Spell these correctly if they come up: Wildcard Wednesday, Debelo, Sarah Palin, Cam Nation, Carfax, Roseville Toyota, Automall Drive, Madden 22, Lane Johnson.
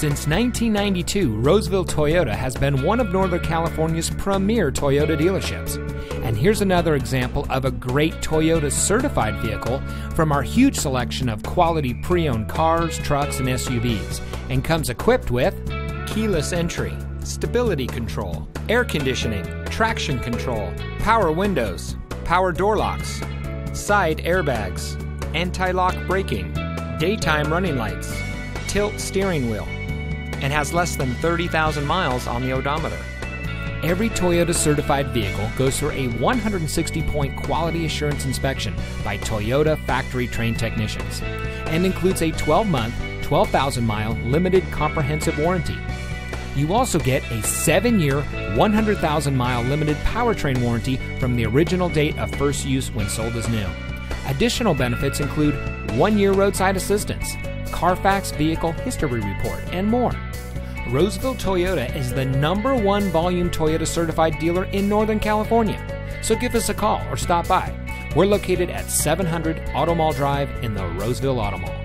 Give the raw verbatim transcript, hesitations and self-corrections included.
Since nineteen ninety-two, Roseville Toyota has been one of Northern California's premier Toyota dealerships. And here's another example of a great Toyota certified vehicle from our huge selection of quality pre-owned cars, trucks, and S U Vs, and comes equipped with keyless entry, stability control, air conditioning, traction control, power windows, power door locks, side airbags, anti-lock braking, daytime running lights, tilt steering wheel, and has less than thirty thousand miles on the odometer. Every Toyota certified vehicle goes through a one hundred sixty point quality assurance inspection by Toyota factory-trained technicians and includes a twelve month, twelve thousand mile limited comprehensive warranty. You also get a seven year, one hundred thousand mile limited powertrain warranty from the original date of first use when sold as new. Additional benefits include one year roadside assistance, Carfax vehicle history report, and more. Roseville Toyota is the number one volume Toyota certified dealer in Northern California. So give us a call or stop by. We're located at seven hundred Auto Mall Drive in the Roseville Auto Mall.